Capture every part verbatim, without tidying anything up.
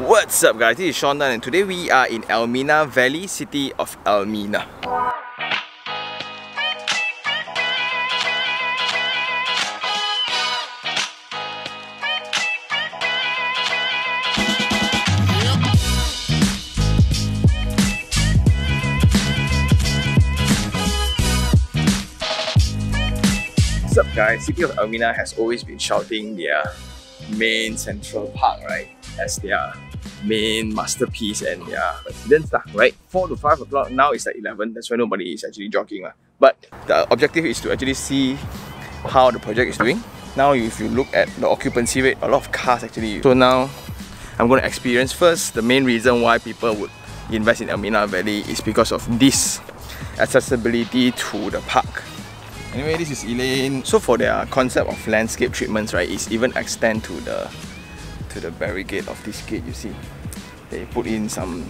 What's up guys, this is Sean Tan and today we are in Elmina Valley, City of Elmina. What's up guys, City of Elmina has always been shouting their main central park, right, as their main masterpiece and their residence, right? four to five o'clock, now it's like eleven, that's why nobody is actually jogging. But the objective is to actually see how the project is doing. Now if you look at the occupancy rate, a lot of cars actually. So now I'm going to experience first. The main reason why people would invest in Elmina Valley is because of this accessibility to the park. Anyway, this is Elaine. So for their concept of landscape treatments, right, it's even extend to the to the barricade of this gate. You see, they put in some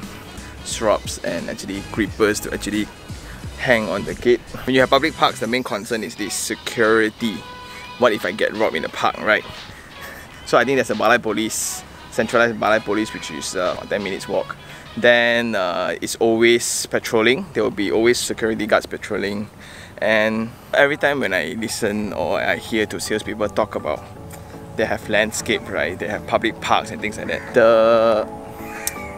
shrubs and actually creepers to actually hang on the gate. When you have public parks, the main concern is this security. What if I get robbed in the park, right? So I think there's a Balai Police, centralized Balai Police, which is uh, ten minutes walk. Then uh, it's always patrolling. There will be always security guards patrolling. And every time when I listen or I hear to salespeople talk about they have landscape, right, they have public parks and things like that, the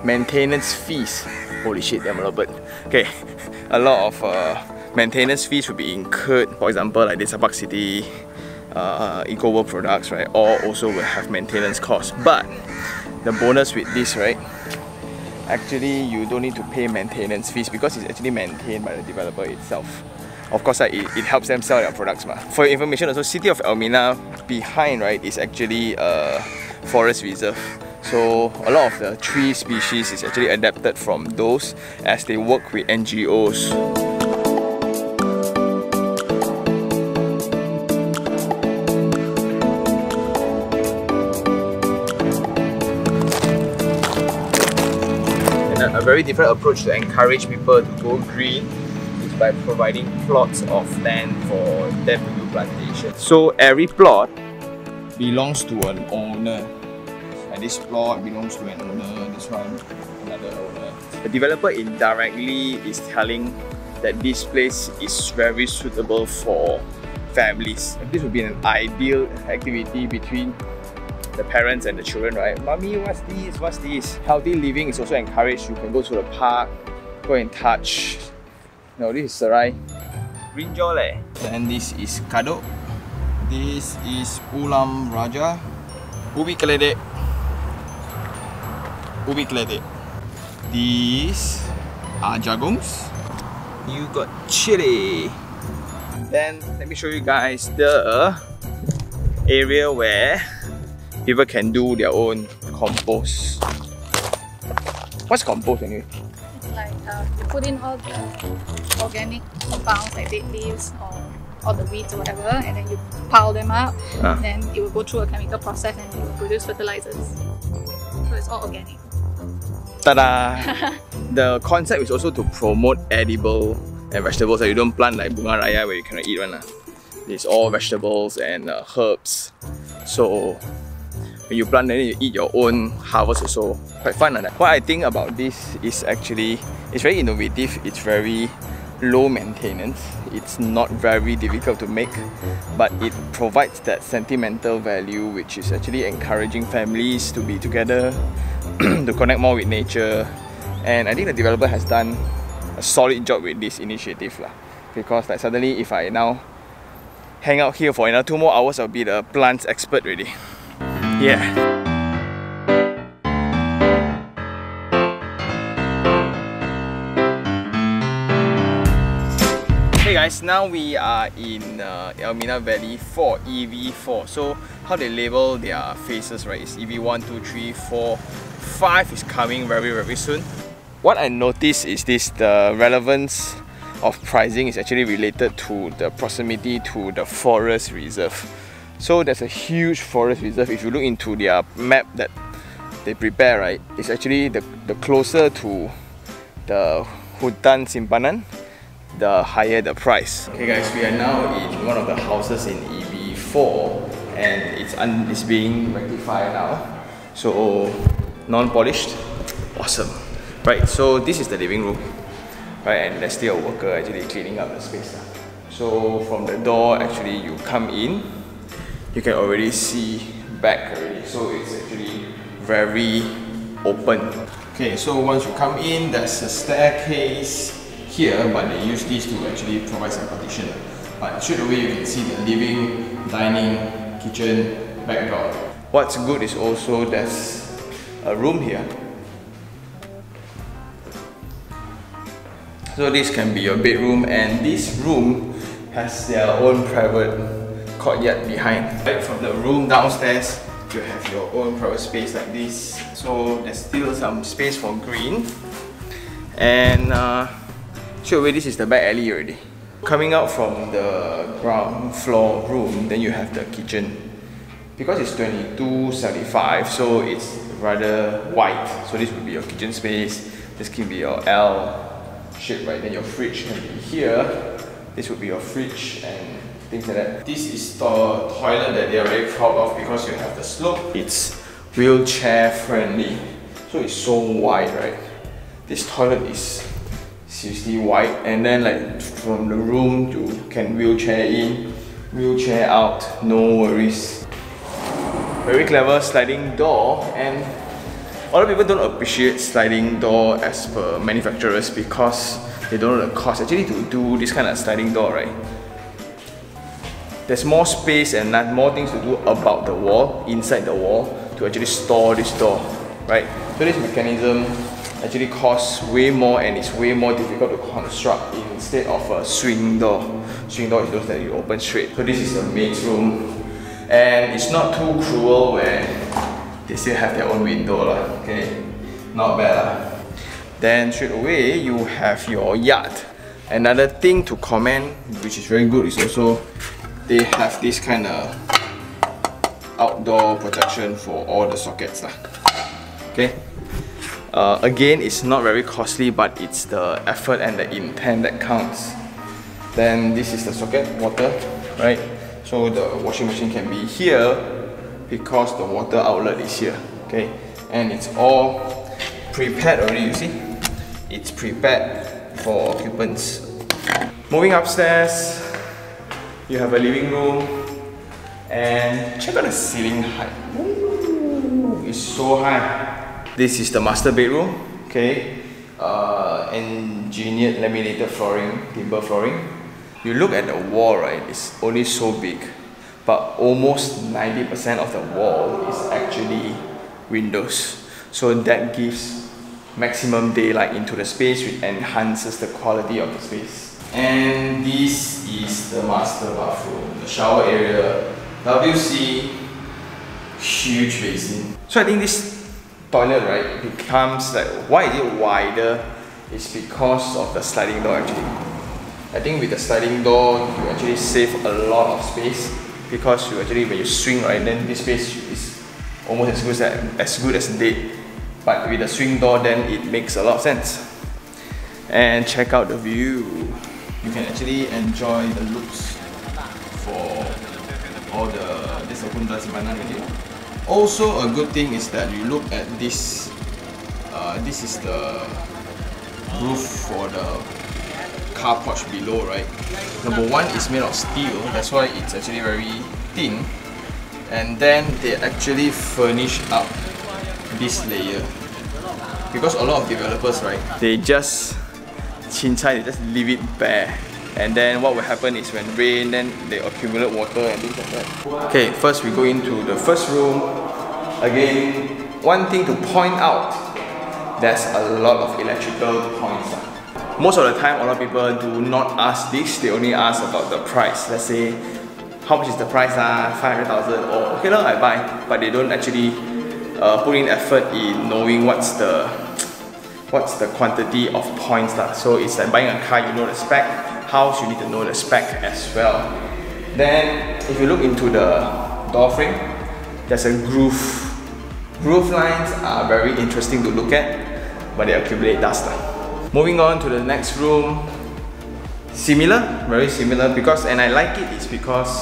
maintenance fees, holy shit, damn a lot, but okay, a lot of uh, maintenance fees would be incurred. For example, like this Subang City uh, EcoWorld products, right, all also will have maintenance costs. But the bonus with this, right, actually you don't need to pay maintenance fees because it's actually maintained by the developer itself. Of course, like, it, it helps them sell their products. Ma. For your information, also, City of Elmina behind, right, is actually a forest reserve. So a lot of the tree species is actually adapted from those as they work with N G Os. And a, a very different approach to encourage people to go green is by providing plots of land for them to do plantation. So every plot belongs to an owner. Like this plot belongs to an owner, this one another owner. The developer indirectly is telling that this place is very suitable for families. This would be an ideal activity between the parents and the children, right? Mommy, what's this? What's this? Healthy living is also encouraged. You can go to the park, go and touch. No, this is Serai. Green jaw leh. Then this is Kado. This is Ulam Raja. Ubi Keledek. Ubi Keledek. These are jagungs. You got chili. Then let me show you guys the area where people can do their own compost. What's compost anyway? Like uh, you put in all the organic compounds like dead leaves or all the weeds or whatever, and then you pile them up, ah. And then it will go through a chemical process and it will produce fertilizers. So it's all organic. Ta-da! The concept is also to promote edible and vegetables. So you don't plant like bunga raya where you cannot eat one. Right? It's all vegetables and uh, herbs. So when you plant, then you eat your own harvest also. Quite fun. Right? What I think about this is actually, it's very innovative, it's very low maintenance, it's not very difficult to make, but it provides that sentimental value which is actually encouraging families to be together, to connect more with nature. And I think the developer has done a solid job with this initiative. Lah. Because like suddenly if I now hang out here for another two more hours, I'll be the plants expert really. Yeah. Hey guys, now we are in uh, Elmina Valley for E V four. So how they label their phases, right, is E V one, two, three, four, five is coming very very soon. What I noticed is this, the relevance of pricing is actually related to the proximity to the forest reserve. So there's a huge forest reserve. If you look into their map that they prepare, right, it's actually the, the closer to the hutan simpanan, the higher the price. Okay guys, we are now in one of the houses in E B four and it's, un it's being rectified now. So non-polished, awesome. Right, so this is the living room, right, and there's still a worker actually cleaning up the space. So from the door, actually, you come in, you can already see back already, so it's actually very open. Okay, so once you come in, there's a staircase here, but they use these to actually provide some partition. But straight away you can see the living, dining, kitchen, background. What's good is also there's a room here. So this can be your bedroom, and this room has their own private courtyard behind. Right from the room downstairs, you have your own private space like this. So there's still some space for green. And uh, straight away, this is the back alley already. Coming out from the ground floor room, then you have the kitchen. Because it's twenty-two seventy-five, so it's rather wide. So this would be your kitchen space. This can be your L shape, right? Then your fridge can be here. This would be your fridge and things like that. This is the toilet that they're very proud of because you have the slope. It's wheelchair friendly. So it's so wide, right? This toilet is seriously wide, and then like from the room you can wheelchair in, wheelchair out, no worries. Very clever sliding door, and a lot of people don't appreciate sliding door as per manufacturers because they don't know the cost actually to do this kind of sliding door, right? There's more space and more things to do about the wall, inside the wall, to actually store this door, right? So this mechanism actually costs way more and it's way more difficult to construct instead of a swing door. Swing door is those that you open straight. So this is the maid's room, and it's not too cruel where they still have their own window lah. Okay, not bad lah. Then straight away you have your yard. Another thing to comment, which is very good, is also they have this kind of outdoor protection for all the sockets lah. Okay. Uh, again, it's not very costly, but it's the effort and the intent that counts. Then this is the socket, water, right? So the washing machine can be here because the water outlet is here, okay? And it's all prepared already, you see? It's prepared for occupants. Moving upstairs, you have a living room, and check out the ceiling height. Ooh, it's so high. This is the master bedroom, okay, uh, engineered laminated flooring, timber flooring. You look at the wall, right, it's only so big, but almost ninety percent of the wall is actually windows. So that gives maximum daylight into the space, which enhances the quality of the space. And this is the master bathroom, the shower area, W C, huge basin. So I think this toilet, right, becomes like, why is it wider? It's because of the sliding door actually. I think with the sliding door, you actually save a lot of space because you actually, when you swing, right, then this space is almost as good as, as good as dead. But with the swing door, then it makes a lot of sense. And check out the view. You can actually enjoy the looks for all the, this is the hutan simpanan video. Also, a good thing is that you look at this. Uh, this is the roof for the car porch below, right? Number one is made of steel, that's why it's actually very thin. And then they actually furnish up this layer because a lot of developers, right? They just chincai, they just leave it bare. And then what will happen is when rain, then they accumulate water and things like that. Okay, first we go into the first room. Again, one thing to point out, there's a lot of electrical points. Most of the time, a lot of people do not ask this, they only ask about the price. Let's say, how much is the price? Ah, five hundred thousand, or okay, no, I buy. But they don't actually uh, put in effort in knowing what's the, what's the quantity of points. Lah. So it's like buying a car, you know the spec. House, you need to know the spec as well. Then if you look into the door frame, there's a groove. Groove lines are very interesting to look at, but they accumulate dust. Moving on to the next room, similar, very similar, because, and I like it, is because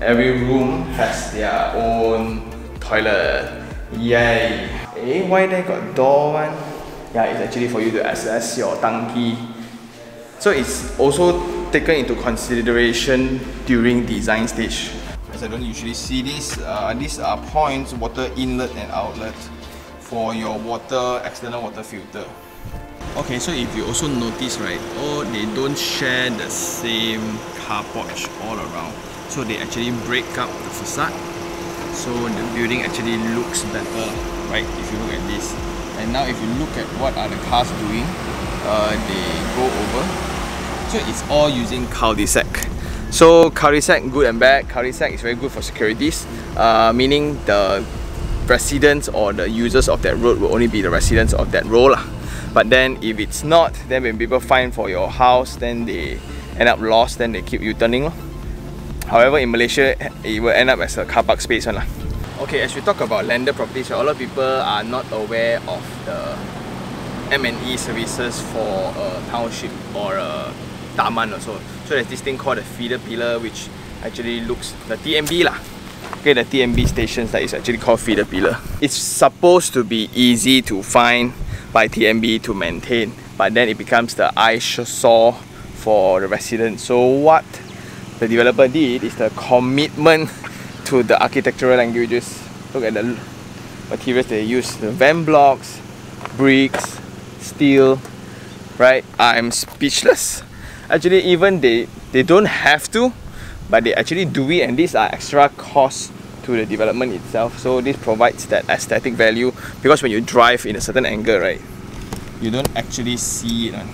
every room has their own toilet. Yay! Eh, why they got door one? Yeah, it's actually for you to access your tangki. So it's also taken into consideration during design stage. As I don't usually see this, uh, these are points, water inlet and outlet for your water, external water filter. Okay, so if you also notice, right, oh, they don't share the same car porch all around. So they actually break up the facade. So the building actually looks better, right, if you look at this. And now if you look at what are the cars doing, uh, they go over. So it's all using cul-de-sac. So cul-de-sac, good and bad. Cul-de-sac is very good for securities, uh, meaning the residents or the users of that road will only be the residents of that road lah. But then if it's not, then when people find for your house, then they end up lost, then they keep U-turning. However, in Malaysia, it will end up as a car park space one lah. Okay, as we talk about landed properties, a lot of people are not aware of the M and E services for a township or a taman or so. So there's this thing called the feeder pillar, which actually looks the T M B lah. Okay, the T M B stations that is actually called feeder pillar. It's supposed to be easy to find by T M B to maintain, but then it becomes the eyesore for the residents. So what the developer did is the commitment to the architectural languages. Look at the materials they use, the van blocks, bricks, steel, right? I'm speechless. Actually, even they, they don't have to, but they actually do it, and these are extra costs to the development itself. So this provides that aesthetic value, because when you drive in a certain angle, right, you don't actually see it.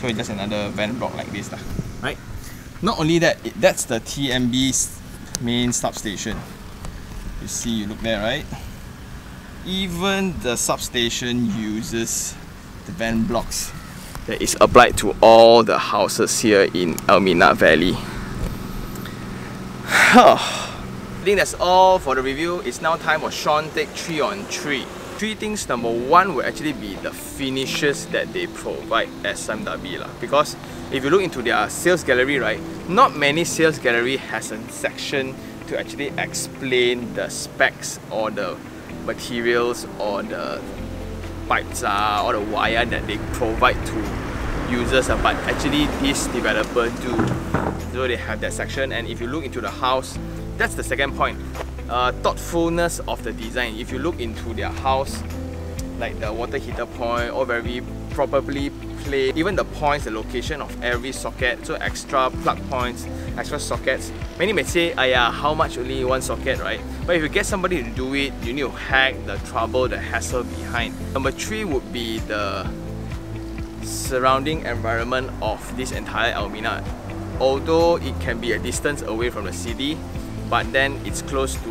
So it's just another van block like this, right? Not only that, it, that's the T M B's main substation. You see, you look there, right? Even the substation uses the van blocks that is applied to all the houses here in Elmina Valley. I think that's all for the review. It's now time for Sean Take three on three. Three things. Number one will actually be the finishes that they provide at S M W lah. Because if you look into their sales gallery, right, not many sales gallery has a section to actually explain the specs or the materials or the pipes uh, or the wire that they provide to users. Uh, but actually, this developer do. So they have that section. And if you look into the house, that's the second point. Uh, thoughtfulness of the design. If you look into their house, like the water heater point, all very properly placed. Even the points, the location of every socket. So extra plug points, extra sockets. Many may say, "Aiya, how much only one socket, right?" But if you get somebody to do it, you need to hack the trouble, the hassle behind. Number three would be the surrounding environment of this entire Elmina. Although it can be a distance away from the city, but then it's close to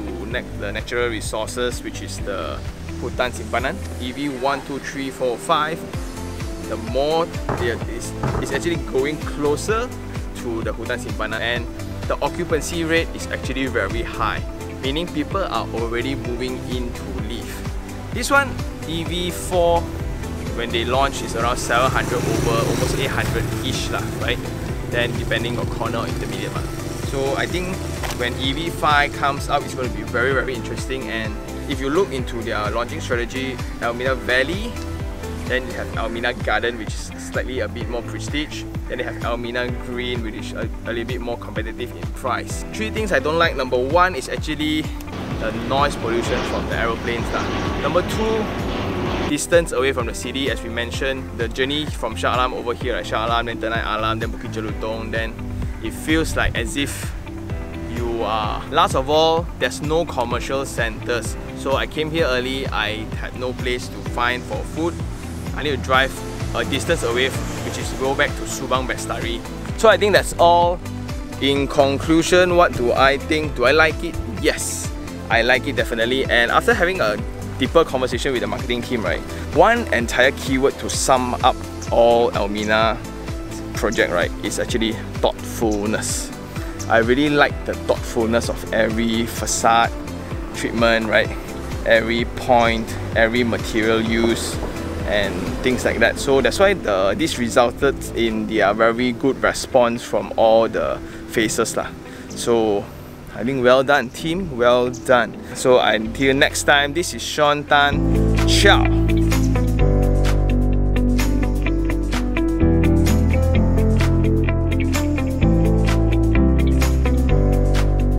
the natural resources, which is the hutan simpanan. E V one, two, three, four, five. The more it is, it's actually going closer to the hutan simpanan, and the occupancy rate is actually very high, meaning people are already moving in to live. This one, E V four, when they launch, is around seven hundred over, almost eight hundred-ish lah, right? Then depending on corner or intermediate. So I think when E V five comes up, it's going to be very, very interesting. And if you look into their launching strategy, Elmina Valley, then you have Elmina Garden, which is slightly a bit more prestige. Then they have Elmina Green, which is a, a little bit more competitive in price. Three things I don't like. Number one is actually the noise pollution from the aeroplanes. Number two, distance away from the city. As we mentioned, the journey from Shah Alam over here, at Shah Alam, then Tanah Alam, then Bukit Jalutong, then it feels like as if you are... Last of all, there's no commercial centers. So I came here early, I had no place to find for food. I need to drive a distance away, which is go back to Subang Bestari. So I think that's all. In conclusion, what do I think? Do I like it? Yes, I like it definitely. And after having a deeper conversation with the marketing team, right, one entire keyword to sum up all Elmina project, right, is actually thoughtfulness. I really like the thoughtfulness of every facade treatment, right, every point, every material use and things like that. So that's why the, this resulted in the uh, very good response from all the phases lah. So I think well done team, well done. So until next time, this is Sean Tan. Ciao.